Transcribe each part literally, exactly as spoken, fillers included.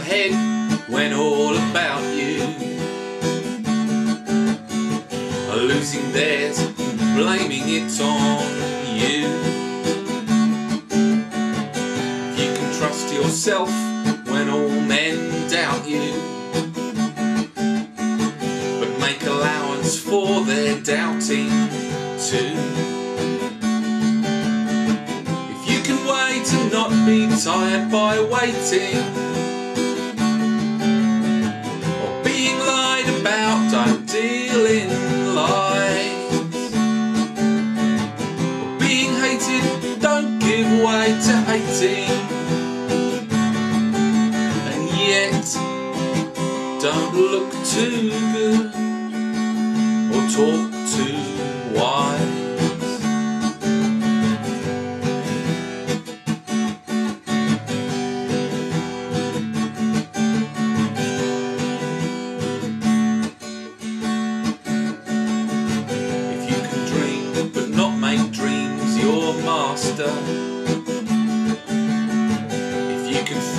your head when all about you are losing theirs and blaming it on you. You can trust yourself when all men doubt you, but make allowance for their doubting too. If you can wait and not be tired by waiting, to hating, and yet don't look too good or talk too wise. If you can dream but not make dreams your master,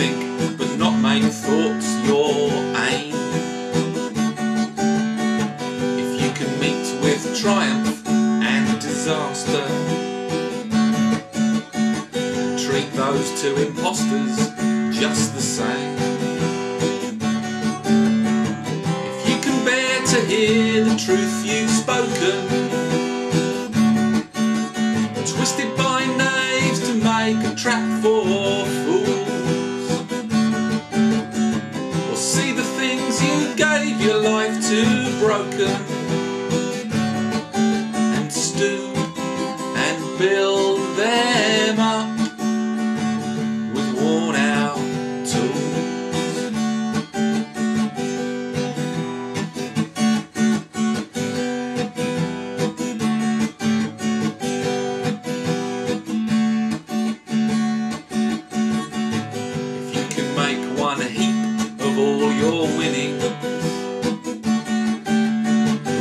think but not make thoughts your aim, if you can meet with triumph and disaster, treat those two impostors just the same. If you can bear to hear the truth you've spoken, twisted by knaves to make a trap for fools, your life too broken and stoop and build them up with worn out tools. If you can make one heap of all your winning,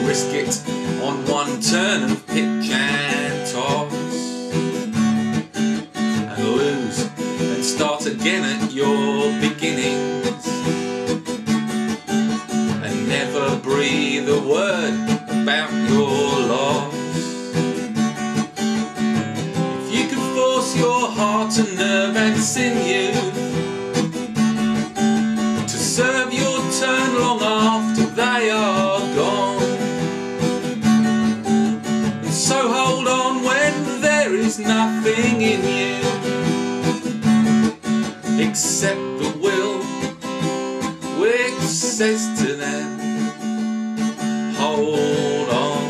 risk it on one turn of pitch and toss, and lose and start again at your beginnings, and never breathe a word about your loss. If you can force your heart and nerve and sinew to serve your turn long after they are gone, so hold on when there is nothing in you except the will which says to them, hold on.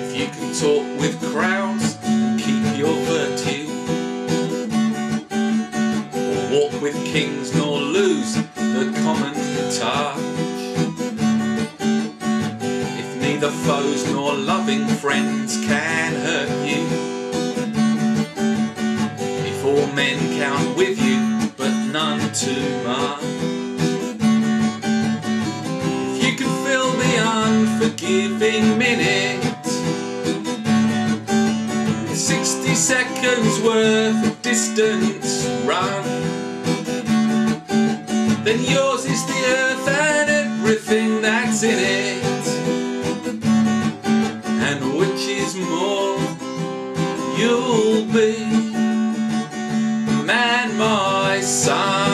If you can talk with crowds, walk with kings nor lose the common touch, if neither foes nor loving friends can hurt you, if all men count with you but none too much, if you can fill the unforgiving minute, sixty seconds worth of distance run, then yours is the earth and everything that's in it, and which is more, you'll be, man, my son.